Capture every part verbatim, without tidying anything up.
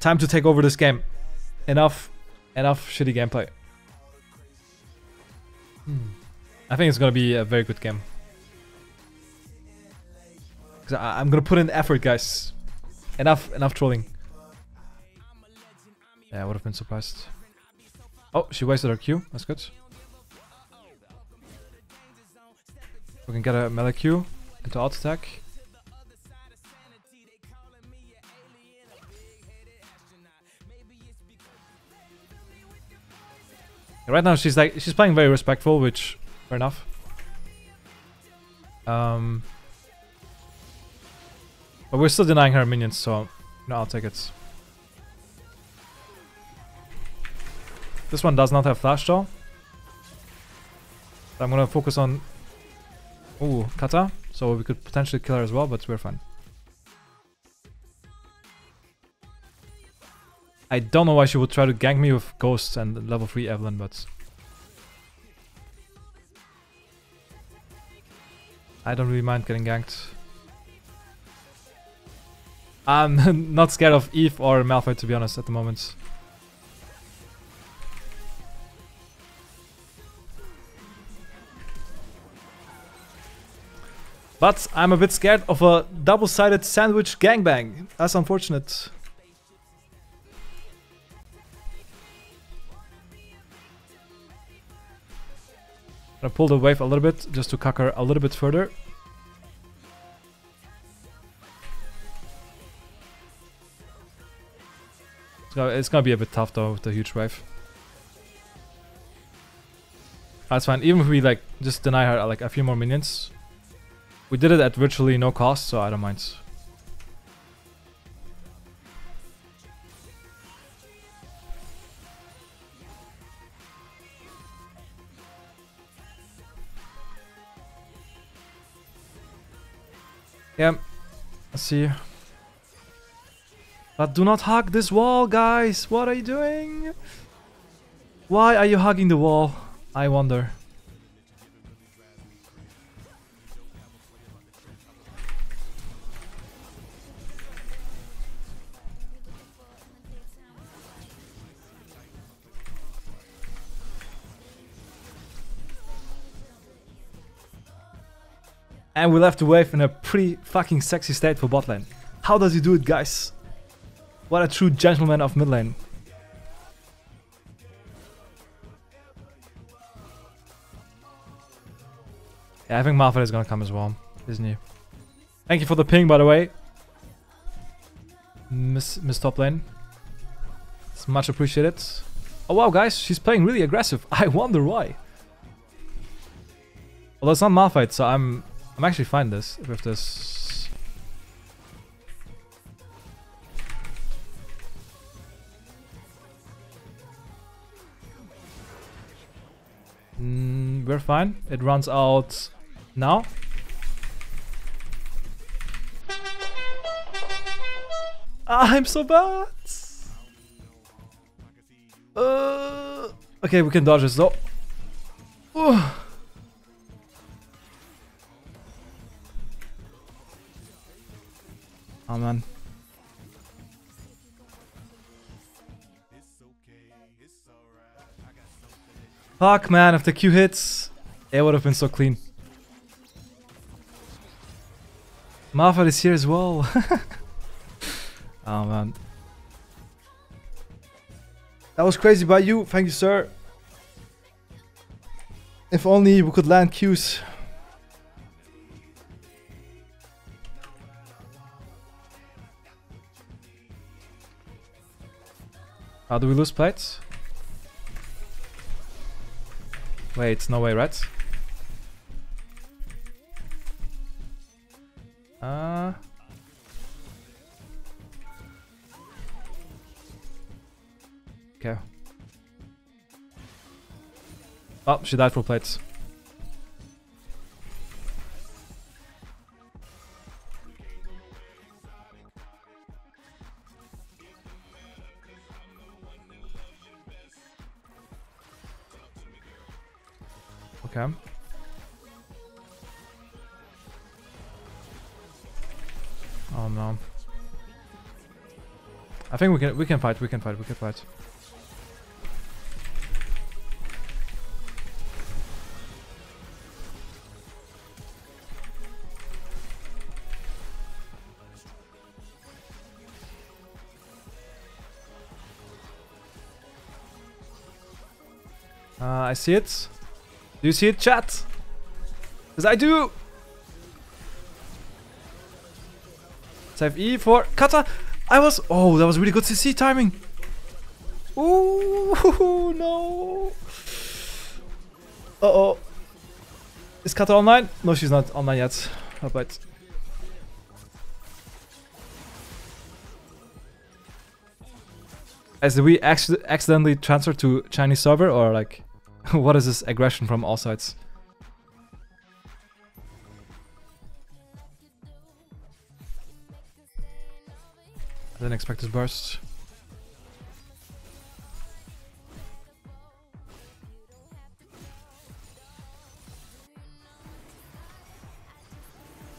Time to take over this game. Enough, enough shitty gameplay. Hmm. I think it's gonna be a very good game. Cause I, I'm gonna put in effort, guys. Enough, enough trolling. Yeah, I would have been surprised. Oh, she wasted her Q. That's good. We can get a melee Q into alt attack. Right now she's like she's playing very respectful, which fair enough. Um, but we're still denying her minions, so no, I'll take it. This one does not have flash though. So I'm gonna focus on ooh Kata, so we could potentially kill her as well, but we're fine. I don't know why she would try to gank me with Ghosts and level three Evelynn, but... I don't really mind getting ganked. I'm not scared of Eve or Malphite, to be honest, at the moment. But I'm a bit scared of a double-sided sandwich gangbang. That's unfortunate. I'm gonna pull the wave a little bit, just to cuck her a little bit further. It's gonna, it's gonna be a bit tough though, with the huge wave. That's fine, even if we like, just deny her like a few more minions. We did it at virtually no cost, so I don't mind. Yeah, let's see. But do not hug this wall, guys! What are you doing? Why are you hugging the wall? I wonder. And we left the wave in a pretty fucking sexy state for bot lane. How does he do it, guys? What a true gentleman of mid lane. Yeah, I think Malphite is gonna come as well, isn't he? Thank you for the ping, by the way. Miss, miss top lane. It's much appreciated. Oh wow, guys, she's playing really aggressive. I wonder why. Well, it's not Malphite, so I'm... I'm actually fine this with this. Mm, we're fine. It runs out now. I'm so bad. Uh, okay, we can dodge this though. Ooh. Oh man. Fuck man, if the Q hits, it would have been so clean. Malphite is here as well. Oh man. That was crazy by you, thank you sir. If only we could land Qs. How do we lose plates? Wait, no way, right? Uh... Okay. Oh, she died for plates. Okay. Oh no. I think we can we can fight, we can fight, we can fight. Uh, I see it. Do you see it, chat? Because I do! Save E for Kata! I was... Oh, that was really good C C timing! Ooh, no! Uh-oh. Is Kata online? No, she's not online yet. I'll bet. As we acc accidentally transfer to Chinese server, or like... What is this aggression from all sides? I didn't expect this burst.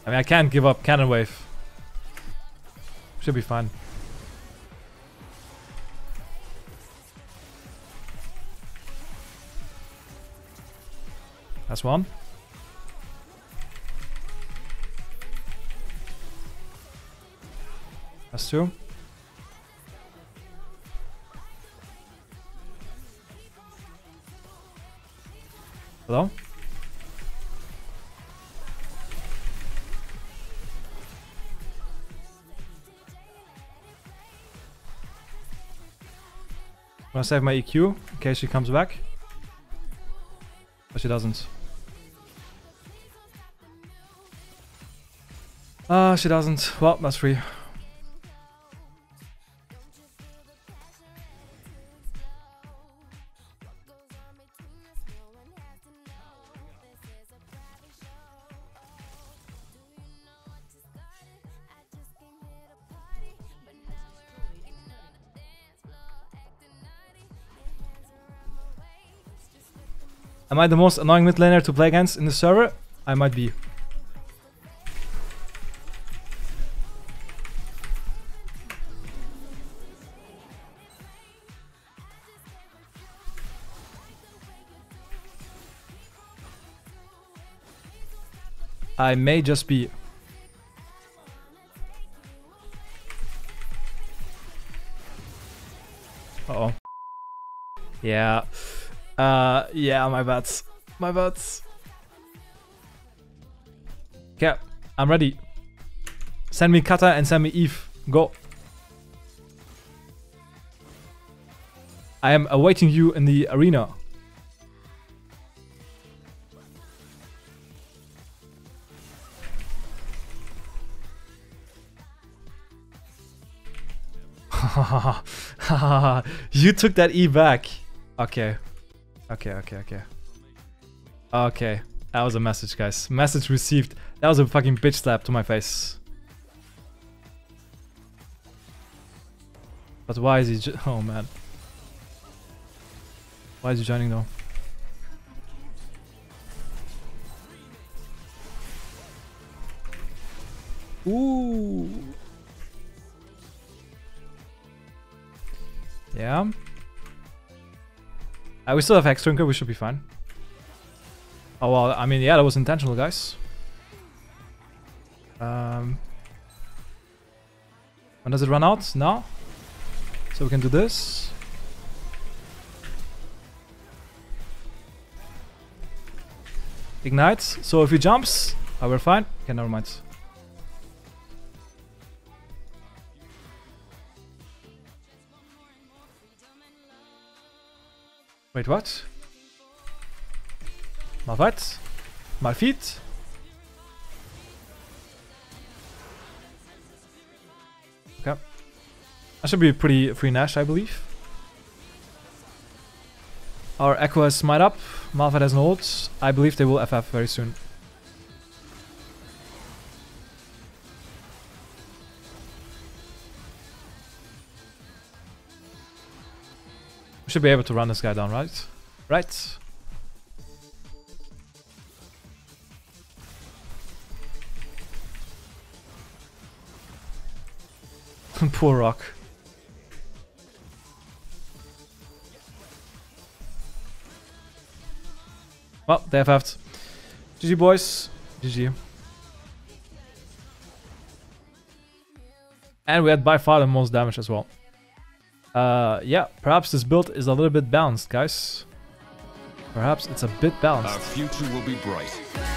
I mean, I can't give up. Cannon wave. Should be fine. That's one. That's two. Hello? I'm gonna save my E Q in case she comes back. But she doesn't. Ah, uh, she doesn't. Well, that's free. Am I the most annoying mid laner to play against in the server? I might be. I may just be. Uh-oh. Yeah. Uh, yeah, my bad. My bad. Okay, I'm ready. Send me Kata and send me Eve. Go. I am awaiting you in the arena. You took that E back. Okay. Okay, okay, okay. Okay. That was a message, guys. Message received. That was a fucking bitch slap to my face. But why is he j- Oh, man. Why is he joining, though? Ooh. Yeah. Uh, we still have Hex Drinker, we should be fine. Oh well, I mean, yeah, that was intentional, guys. Um, when does it run out? Now? So we can do this. Ignite. So if he jumps, oh, we're fine. Okay, never mind. Wait, what? Malphite? Malphite? Okay. That should be pretty free Nash, I believe. Our Echo has smite up. Malphite has an ult. I believe they will F F very soon. Should be able to run this guy down, right? Right. Poor Rock. Well, they have halved. G G, boys. G G. And we had by far the most damage as well. Uh, yeah, perhaps this build is a little bit balanced, guys. Perhaps it's a bit balanced. Our future will be bright.